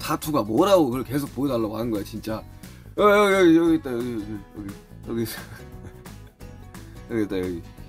다투가 뭐라고 그걸 계속 보여달라고 하는 거야 진짜. 여기 있다 여기 있다 여기.